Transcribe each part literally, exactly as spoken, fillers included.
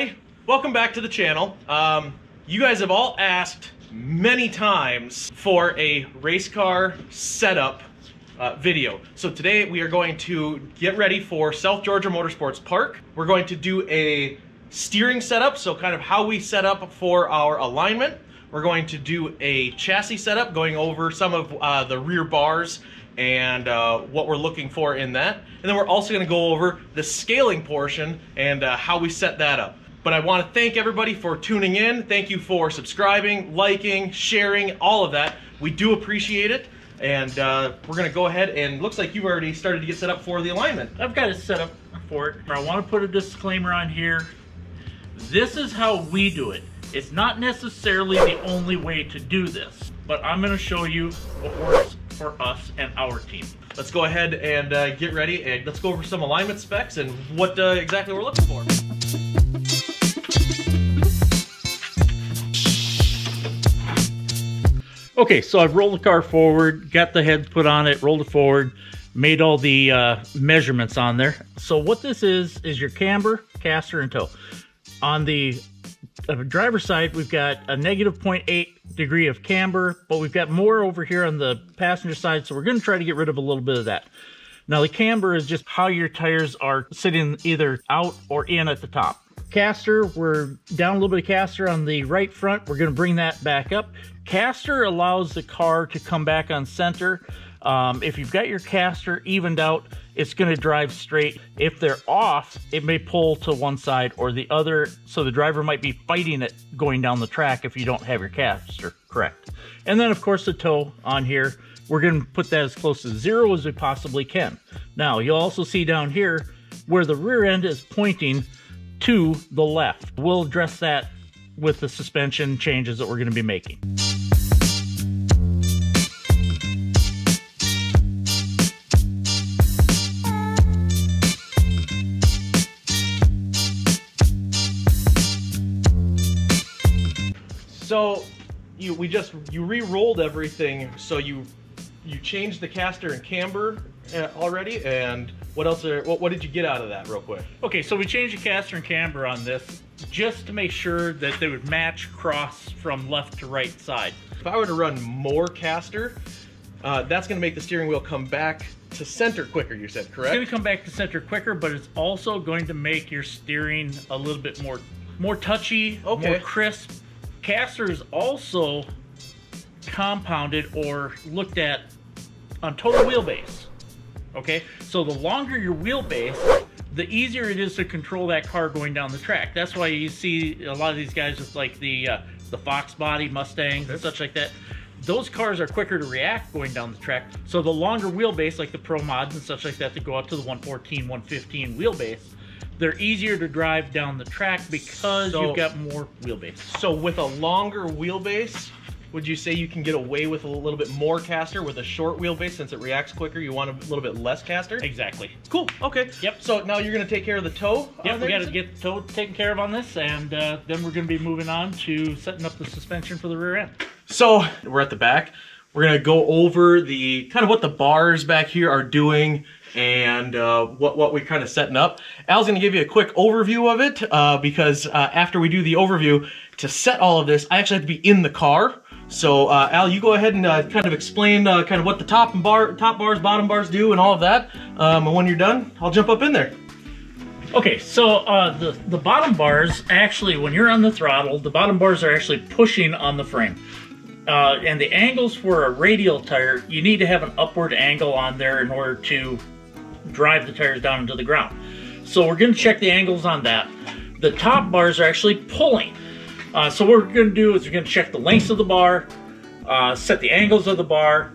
everybody, welcome back to the channel. Um, you guys have all asked many times for a race car setup uh, video. So today we are going to get ready for South Georgia Motorsports Park. We're going to do a steering setup, so kind of how we set up for our alignment. We're going to do a chassis setup, going over some of uh, the rear bars and uh, what we're looking for in that. And then we're also gonna go over the scaling portion and uh, how we set that up. But I wanna thank everybody for tuning in. Thank you for subscribing, liking, sharing, all of that. We do appreciate it. And uh, we're gonna go ahead and looks like you've already started to get set up for the alignment. I've got it set up for it. I wanna put a disclaimer on here. This is how we do it. It's not necessarily the only way to do this, but I'm gonna show you what works for us and our team. Let's go ahead and uh, get ready and let's go over some alignment specs and what uh, exactly we're looking for. Okay, so I've rolled the car forward, got the head put on it, rolled it forward, made all the uh, measurements on there. So what this is, is your camber, caster, and toe. On the On the driver's side, we've got a negative zero point eight degree of camber, but we've got more over here on the passenger side, so we're going to try to get rid of a little bit of that. Now, the camber is just how your tires are sitting either out or in at the top. Caster, we're down a little bit of caster on the right front. We're going to bring that back up. Caster allows the car to come back on center. Um, if you've got your caster evened out, it's going to drive straight. If they're off, it may pull to one side or the other, so the driver might be fighting it going down the track if you don't have your caster correct. And then, of course, the toe on here, we're going to put that as close to zero as we possibly can. Now, you'll also see down here where the rear end is pointing to the left. We'll address that with the suspension changes that we're going to be making. So you we just you re-rolled everything, so you you changed the caster and camber uh, already, and what else are, what, what did you get out of that real quick? Okay, so we changed the caster and camber on this just to make sure that they would match cross from left to right side. If I were to run more caster, uh, that's going to make the steering wheel come back to center quicker, you said, correct? It's going to come back to center quicker, but it's also going to make your steering a little bit more more touchy, okay. More crisp. Caster is also compounded or looked at on total wheelbase, okay? So the longer your wheelbase, the easier it is to control that car going down the track. That's why you see a lot of these guys with like the, uh, the Fox Body Mustangs and such like that. Those cars are quicker to react going down the track. So the longer wheelbase, like the Pro Mods and such like that that go up to the one fourteen, one fifteen wheelbase, they're easier to drive down the track because so, you've got more wheelbase. So with a longer wheelbase, would you say you can get away with a little bit more caster? With a short wheelbase, since it reacts quicker, you want a little bit less caster? Exactly. Cool, okay. Yep. So now you're gonna take care of the toe? Yep, we gotta get the toe taken care of on this, and uh, then we're gonna be moving on to setting up the suspension for the rear end. So we're at the back. We're gonna go over the kind of what the bars back here are doing, and uh, what, what we're kind of setting up. Al's going to give you a quick overview of it, uh, because uh, after we do the overview, to set all of this, I actually have to be in the car. So uh, Al, you go ahead and uh, kind of explain uh, kind of what the top, and bar, top bars, bottom bars do and all of that. Um, and when you're done, I'll jump up in there. Okay, so uh, the, the bottom bars, actually, when you're on the throttle, the bottom bars are actually pushing on the frame. Uh, and the angles for a radial tire, you need to have an upward angle on there in order to drive the tires down into the ground. So we're going to check the angles on that. The top bars are actually pulling. Uh, so what we're going to do is we're going to check the lengths of the bar, uh, set the angles of the bar.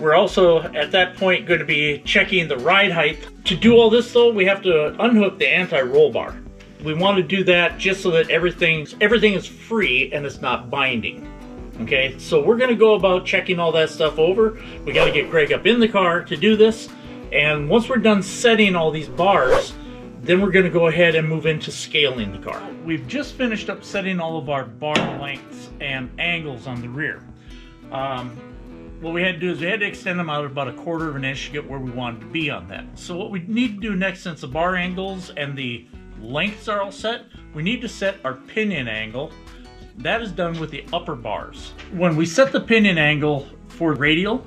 We're also at that point going to be checking the ride height. To do all this though, we have to unhook the anti-roll bar. We want to do that just so that everything's, everything is free and it's not binding. Okay, so we're going to go about checking all that stuff over. We got to get Greg up in the car to do this. And once we're done setting all these bars, then we're going to go ahead and move into scaling the car. We've just finished up setting all of our bar lengths and angles on the rear. Um, what we had to do is we had to extend them out about a quarter of an inch to get where we wanted to be on that. So what we need to do next, since the bar angles and the Lengths are all set. We need to set our pinion angle. That is done with the upper bars. When we set the pinion angle for radial,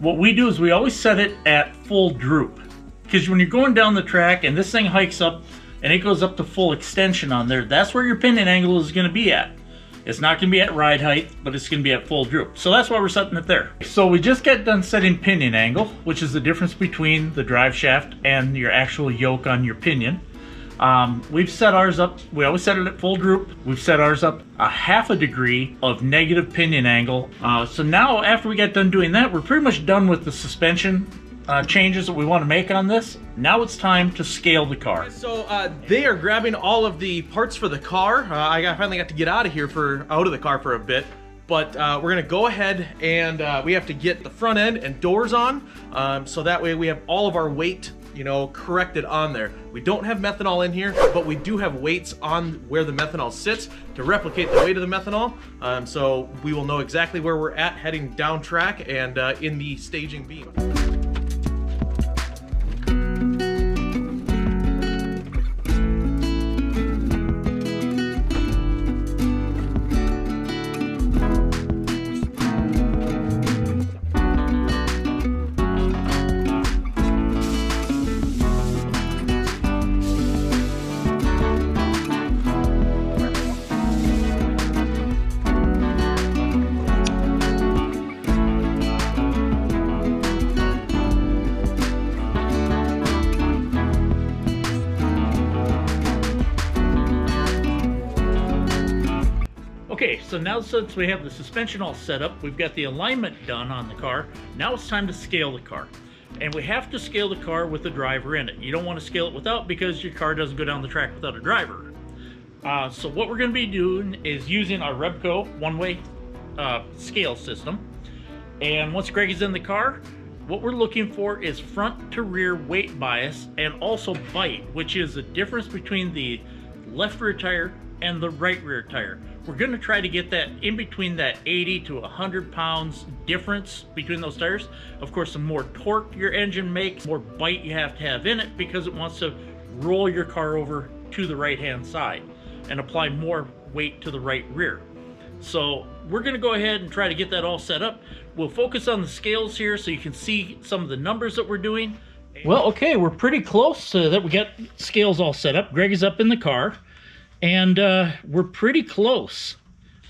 what we do is we always set it at full droop. Because when you're going down the track and this thing hikes up and it goes up to full extension on there, that's where your pinion angle is gonna be at. It's not gonna be at ride height, but it's gonna be at full droop. So that's why we're setting it there. So we just got done setting pinion angle, which is the difference between the drive shaft and your actual yoke on your pinion. Um, we've set ours up, we always set it at full droop. We've set ours up a half a degree of negative pinion angle. Uh, so now after we got done doing that, we're pretty much done with the suspension uh, changes that we want to make on this. Now it's time to scale the car. So uh, they are grabbing all of the parts for the car. Uh, I got, finally got to get out of here for, out of the car for a bit. But uh, we're gonna go ahead and uh, we have to get the front end and doors on. Um, so that way we have all of our weight, you know, corrected on there. We don't have methanol in here, but we do have weights on where the methanol sits to replicate the weight of the methanol. Um, so we will know exactly where we're at heading down track and uh, in the staging beam. Okay, so now since we have the suspension all set up, we've got the alignment done on the car. Now it's time to scale the car. And we have to scale the car with the driver in it. You don't want to scale it without, because your car doesn't go down the track without a driver. Uh, so what we're going to be doing is using our Rebco one-way uh, scale system. And once Greg is in the car, what we're looking for is front to rear weight bias and also bite, which is the difference between the left rear tire and the right rear tire. We're going to try to get that in between that eighty to one hundred pounds difference between those tires. Of course, the more torque your engine makes, the more bite you have to have in it, because it wants to roll your car over to the right hand side and apply more weight to the right rear. So we're going to go ahead and try to get that all set up. We'll focus on the scales here so you can see some of the numbers that we're doing. Well, okay, we're pretty close to that. We got scales all set up. Greg is up in the car. And uh, we're pretty close.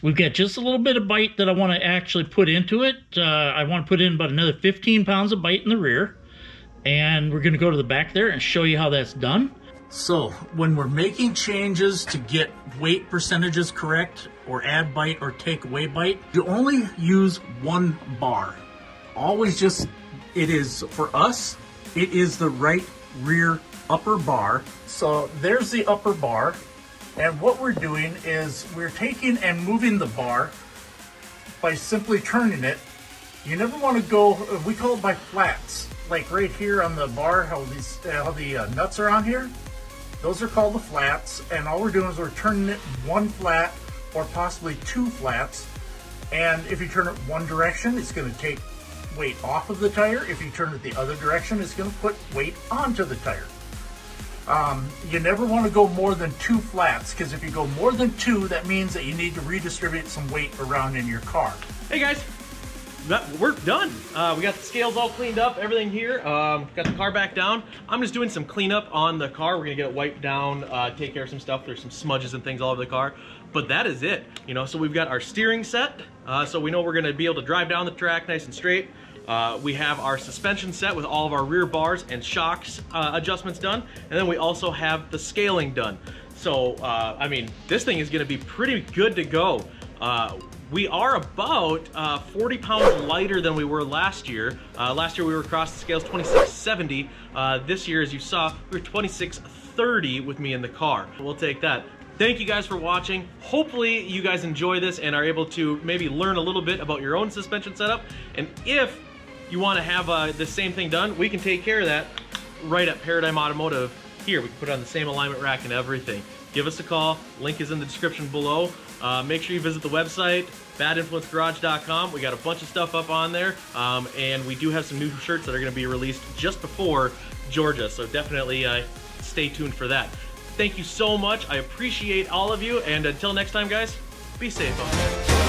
We've got just a little bit of bite that I want to actually put into it. Uh, I want to put in about another fifteen pounds of bite in the rear. And we're going to go to the back there and show you how that's done. So when we're making changes to get weight percentages correct, or add bite or take away bite, you only use one bar. Always just, it is, for us, it is the right rear upper bar. So there's the upper bar. And what we're doing is we're taking and moving the bar by simply turning it. You never want to go, we call it by flats, like right here on the bar, how these how the uh, nuts are on here. Those are called the flats, and all we're doing is we're turning it one flat or possibly two flats. And if you turn it one direction, it's going to take weight off of the tire. If you turn it the other direction, it's going to put weight onto the tire. Um, you never want to go more than two flats, because if you go more than two, that means that you need to redistribute some weight around in your car. Hey guys, we're done. Uh, we got the scales all cleaned up, everything here. Um, got the car back down. I'm just doing some cleanup on the car. We're going to get it wiped down, uh, take care of some stuff. There's some smudges and things all over the car. But that is it. You know, so we've got our steering set, uh, so we know we're going to be able to drive down the track nice and straight. Uh, we have our suspension set with all of our rear bars and shocks uh, adjustments done, and then we also have the scaling done. So, uh, I mean, this thing is going to be pretty good to go. Uh, we are about uh, forty pounds lighter than we were last year. Uh, last year we were across the scales twenty-six seventy. Uh, this year, as you saw, we were twenty-six thirty with me in the car. We'll take that. Thank you guys for watching. Hopefully you guys enjoy this and are able to maybe learn a little bit about your own suspension setup. And if you want to have uh, the same thing done, we can take care of that right at Paradigm Automotive. Here, we can put on the same alignment rack and everything. Give us a call. Link is in the description below. Uh, make sure you visit the website, bad influence garage dot com. We got a bunch of stuff up on there, um, and we do have some new shirts that are going to be released just before Georgia, so definitely uh, stay tuned for that. Thank you so much. I appreciate all of you. And until next time, guys, be safe out there.